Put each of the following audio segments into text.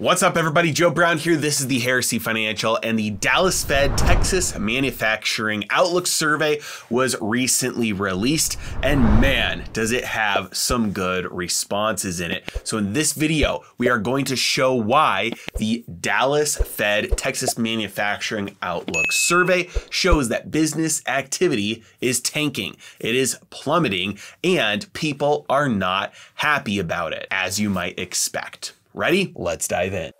What's up, everybody? Joe Brown here. This is the Heresy Financial, and the Dallas Fed Texas Manufacturing Outlook Survey was recently released, and man, does it have some good responses in it. So in this video, we are going to show why the Dallas Fed Texas Manufacturing Outlook Survey shows that business activity is tanking, it is plummeting, and people are not happy about it, as you might expect. Ready? Let's dive in.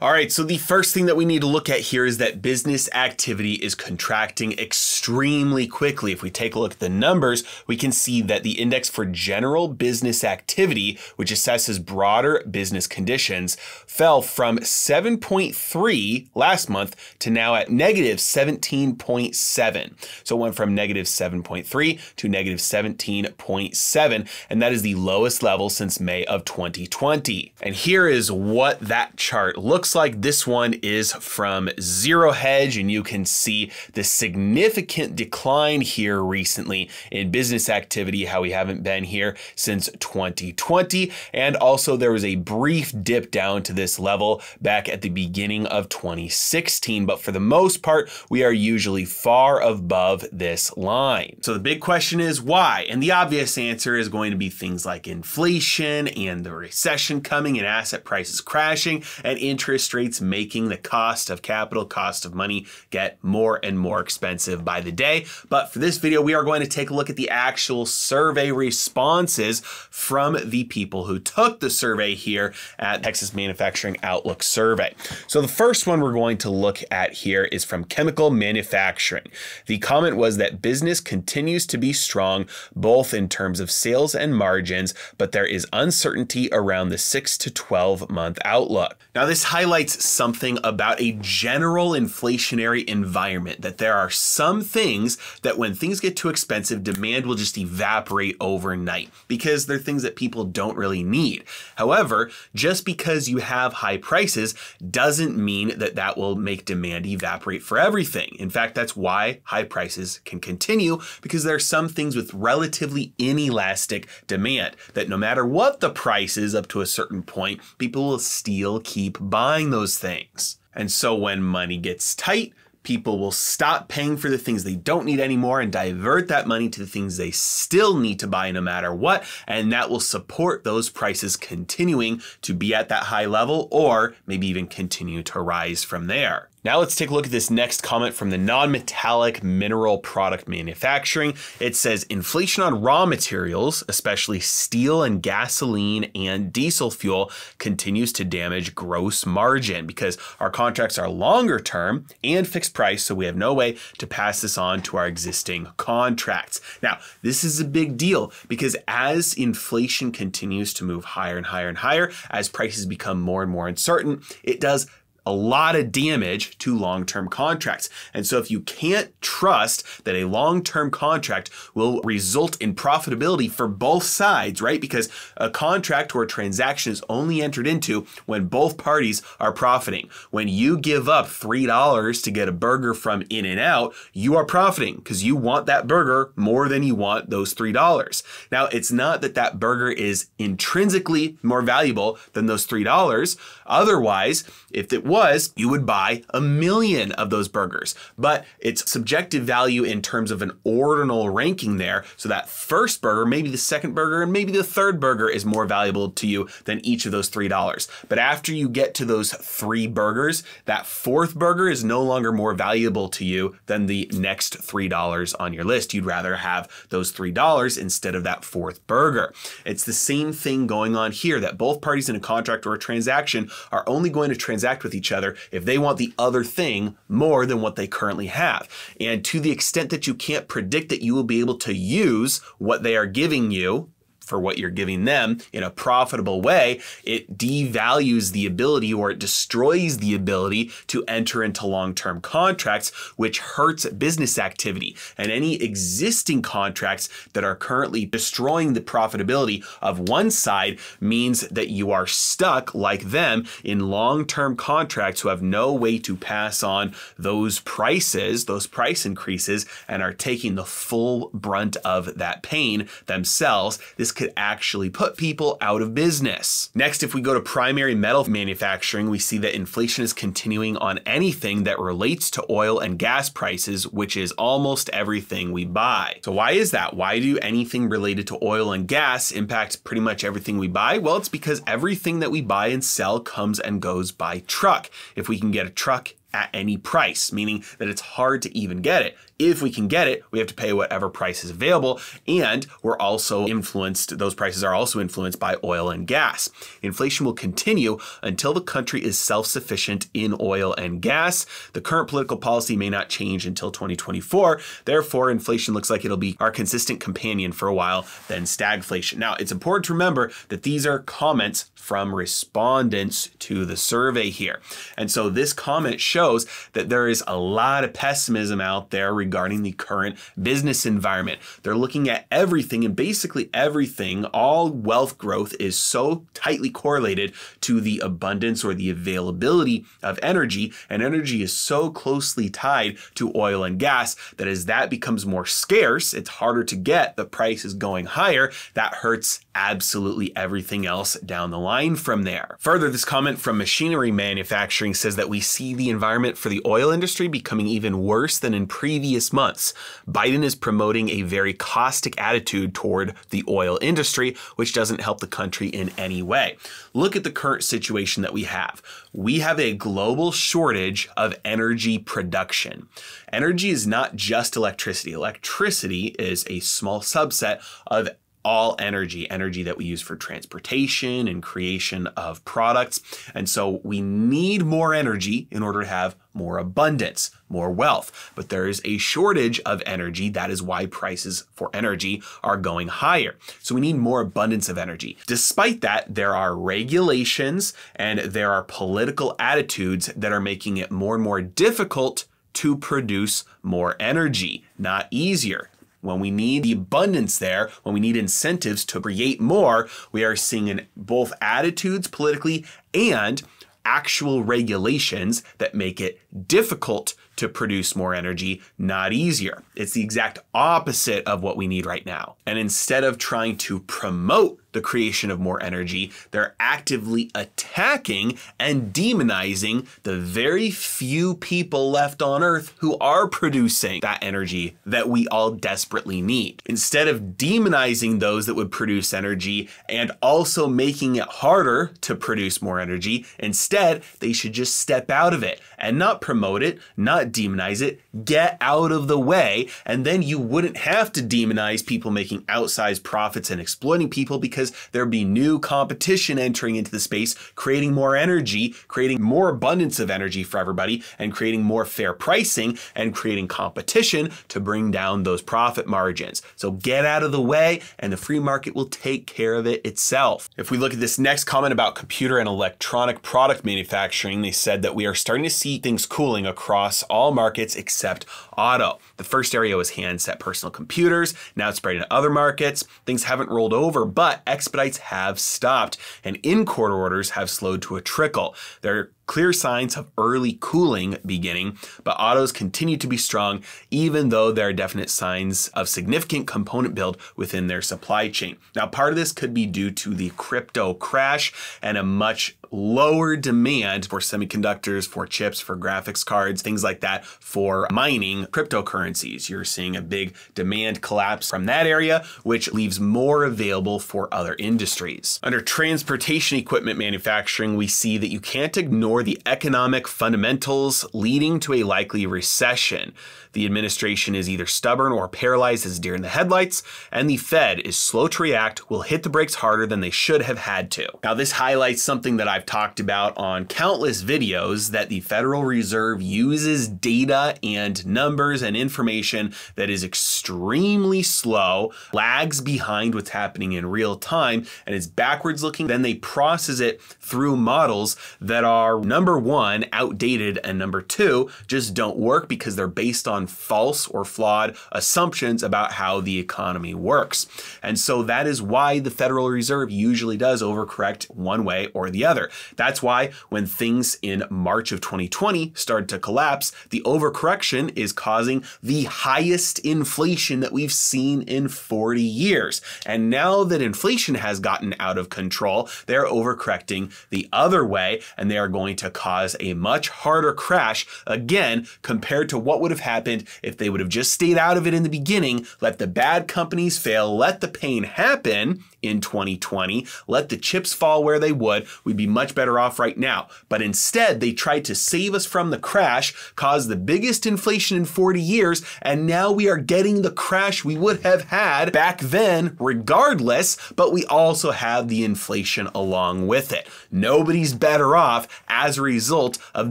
All right, so the first thing that we need to look at here is that business activity is contracting extremely quickly. If we take a look at the numbers, we can see that the index for general business activity, which assesses broader business conditions, fell from 7.3 last month to now at negative 17.7. So it went from negative 7.3 to negative 17.7, and that is the lowest level since May of 2020. And here is what that chart looks like. This one is from Zero Hedge, and you can see the significant decline here recently in business activity, how we haven't been here since 2020. And also there was a brief dip down to this level back at the beginning of 2016. But for the most part, we are usually far above this line. So the big question is why? And the obvious answer is going to be things like inflation and the recession coming and asset prices crashing and interest rates making the cost of capital, cost of money, get more and more expensive by the day. But for this video, we are going to take a look at the actual survey responses from the people who took the survey here at Texas Manufacturing Outlook Survey. So the first one we're going to look at here is from chemical manufacturing. The comment was that business continues to be strong, both in terms of sales and margins, but there is uncertainty around the 6- to 12-month outlook. Now, this highlights something about a general inflationary environment, that there are some things that when things get too expensive, demand will just evaporate overnight because they're things that people don't really need. However, just because you have high prices doesn't mean that that will make demand evaporate for everything. In fact, that's why high prices can continue, because there are some things with relatively inelastic demand that no matter what the price is up to a certain point, people will still keep buying those things. And so when money gets tight, people will stop paying for the things they don't need anymore and divert that money to the things they still need to buy no matter what. And that will support those prices continuing to be at that high level or maybe even continue to rise from there. Now let's take a look at this next comment from the non-metallic mineral product manufacturing. It says inflation on raw materials, especially steel and gasoline and diesel fuel, continues to damage gross margin because our contracts are longer term and fixed price, so we have no way to pass this on to our existing contracts. Now, this is a big deal because as inflation continues to move higher and higher and higher, as prices become more and more uncertain, it does a lot of damage to long-term contracts. And so if you can't trust that a long-term contract will result in profitability for both sides, right? Because a contract or a transaction is only entered into when both parties are profiting. When you give up $3 to get a burger from In-N-Out, you are profiting because you want that burger more than you want those $3. Now, it's not that that burger is intrinsically more valuable than those $3. Otherwise, if it was, you would buy 1 million of those burgers, but it's subjective value in terms of an ordinal ranking there. So that first burger, maybe the second burger, and maybe the third burger is more valuable to you than each of those $3. But after you get to those 3 burgers, that fourth burger is no longer more valuable to you than the next $3 on your list. You'd rather have those $3 instead of that fourth burger. It's the same thing going on here, that both parties in a contract or a transaction are only going to transact with each other if they want the other thing more than what they currently have. And to the extent that you can't predict that you will be able to use what they are giving you for what you're giving them in a profitable way, it devalues the ability, or it destroys the ability, to enter into long-term contracts, which hurts business activity. And any existing contracts that are currently destroying the profitability of one side means that you are stuck, like them, in long-term contracts who have no way to pass on those prices, those price increases, and are taking the full brunt of that pain themselves. This this could actually put people out of business. Next, if we go to primary metal manufacturing, we see that inflation is continuing on anything that relates to oil and gas prices, which is almost everything we buy. So why is that? Why do anything related to oil and gas impact pretty much everything we buy? Well, it's because everything that we buy and sell comes and goes by truck. If we can get a truck at any price, meaning that it's hard to even get it. If we can get it, we have to pay whatever price is available, and we're also influenced, those prices are also influenced by oil and gas. Inflation will continue until the country is self-sufficient in oil and gas. The current political policy may not change until 2024. Therefore, inflation looks like it'll be our consistent companion for a while, then stagflation. Now, it's important to remember that these are comments from respondents to the survey here. And so this comment shows that there is a lot of pessimism out there regarding the current business environment. They're looking at everything, and basically everything, all wealth growth is so tightly correlated to the abundance or the availability of energy, and energy is so closely tied to oil and gas that as that becomes more scarce, it's harder to get, the price is going higher, that hurts absolutely everything else down the line from there. Further, this comment from machinery manufacturing says that we see the environment for the oil industry becoming even worse than in previous months. Biden is promoting a very caustic attitude toward the oil industry, which doesn't help the country in any way. Look at the current situation that we have. We have a global shortage of energy production. Energy is not just electricity. Electricity is a small subset of all energy that we use for transportation and creation of products. And so we need more energy in order to have more abundance, more wealth, but there is a shortage of energy. That is why prices for energy are going higher. So we need more abundance of energy. Despite that, there are regulations and there are political attitudes that are making it more and more difficult to produce more energy, not easier. When we need the abundance there, when we need incentives to create more, we are seeing in both attitudes politically and actual regulations that make it difficult to produce more energy, not easier. It's the exact opposite of what we need right now. And instead of trying to promote the creation of more energy, they're actively attacking and demonizing the very few people left on Earth who are producing that energy that we all desperately need. Instead of demonizing those that would produce energy and also making it harder to produce more energy, instead, they should just step out of it and not promote it, not demonize it, get out of the way, and then you wouldn't have to demonize people making outsized profits and exploiting people, because there'd be new competition entering into the space, creating more energy, creating more abundance of energy for everybody, and creating more fair pricing and creating competition to bring down those profit margins. So get out of the way and the free market will take care of it itself. If we look at this next comment about computer and electronic product manufacturing, they said that we are starting to see things cooling across all markets except auto. The first area was handset personal computers. Now it's spreading to other markets. Things haven't rolled over, but expedites have stopped and in-court orders have slowed to a trickle. There are clear signs of early cooling beginning, but autos continue to be strong, even though there are definite signs of significant component build within their supply chain. Now, part of this could be due to the crypto crash and a much lower demand for semiconductors, for chips, for graphics cards, things like that, for mining cryptocurrencies. You're seeing a big demand collapse from that area, which leaves more available for other industries. Under transportation equipment manufacturing, we see that you can't ignore the economic fundamentals leading to a likely recession. The administration is either stubborn or paralyzed as deer in the headlights, and the Fed is slow to react, will hit the brakes harder than they should have had to. Now, this highlights something that I've talked about on countless videos, that the Federal Reserve uses data and numbers and information that is extremely slow, lags behind what's happening in real time, and is backwards looking. Then they process it through models that are number one, outdated, and number two, just don't work because they're based on false or flawed assumptions about how the economy works. And so that is why the Federal Reserve usually does overcorrect one way or the other. That's why when things in March of 2020 started to collapse, the overcorrection is causing the highest inflation that we've seen in 40 years. And now that inflation has gotten out of control, they're overcorrecting the other way, and they are going to cause a much harder crash, again, compared to what would have happened if they would have just stayed out of it in the beginning, let the bad companies fail, let the pain happen in 2020, let the chips fall where they would, we'd be much better off right now. But instead, they tried to save us from the crash, caused the biggest inflation in 40 years, and now we are getting the crash we would have had back then regardless, but we also have the inflation along with it. Nobody's better off as a result of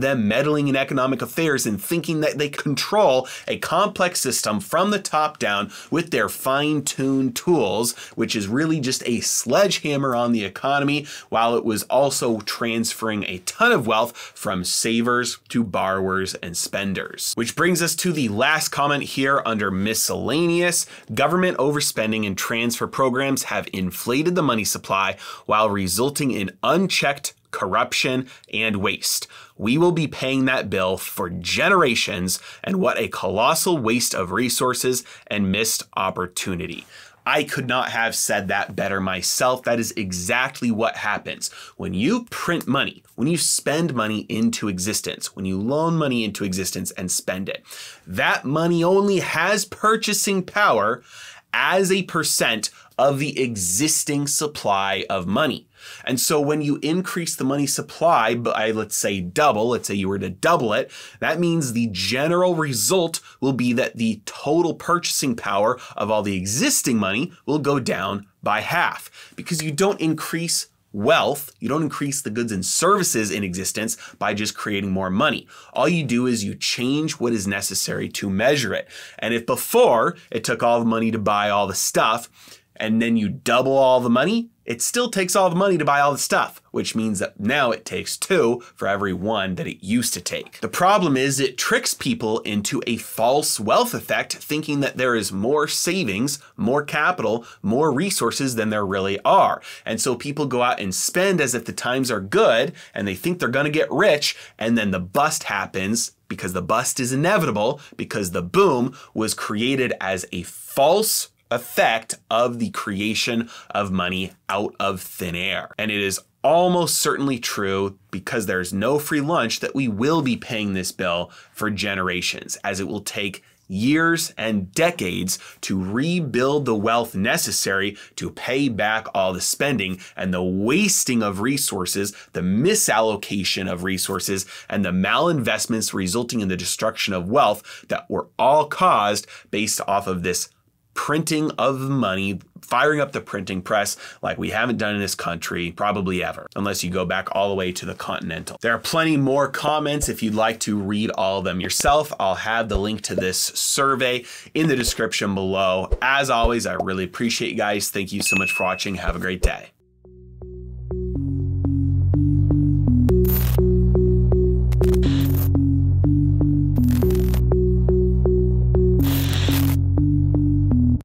them meddling in economic affairs and thinking that they control a complex system from the top down with their fine-tuned tools, which is really just a sledgehammer on the economy, while it was also transferring a ton of wealth from savers to borrowers and spenders. Which brings us to the last comment here under miscellaneous. Government overspending and transfer programs have inflated the money supply while resulting in unchecked corruption and waste. We will be paying that bill for generations, and what a colossal waste of resources and missed opportunity. I could not have said that better myself. That is exactly what happens. When you print money, when you spend money into existence, when you loan money into existence and spend it, that money only has purchasing power as a percent of the existing supply of money. And so when you increase the money supply by, let's say, double, let's say you were to double it, that means the general result will be that the total purchasing power of all the existing money will go down by half, because you don't increase wealth, you don't increase the goods and services in existence by just creating more money. All you do is you change what is necessary to measure it. And if before it took all the money to buy all the stuff, and then you double all the money, it still takes all the money to buy all the stuff, which means that now it takes two for every one that it used to take. The problem is it tricks people into a false wealth effect, thinking that there is more savings, more capital, more resources than there really are. And so people go out and spend as if the times are good, and they think they're gonna get rich, and then the bust happens, because the bust is inevitable, because the boom was created as a false effect of the creation of money out of thin air. And it is almost certainly true, because there's no free lunch, that we will be paying this bill for generations, as it will take years and decades to rebuild the wealth necessary to pay back all the spending and the wasting of resources, the misallocation of resources, and the malinvestments resulting in the destruction of wealth that were all caused based off of this printing of money, firing up the printing press like we haven't done in this country probably ever, unless you go back all the way to the Continental. There are plenty more comments if you'd like to read all of them yourself. I'll have the link to this survey in the description below. As always, I really appreciate you guys. Thank you so much for watching. Have a great day.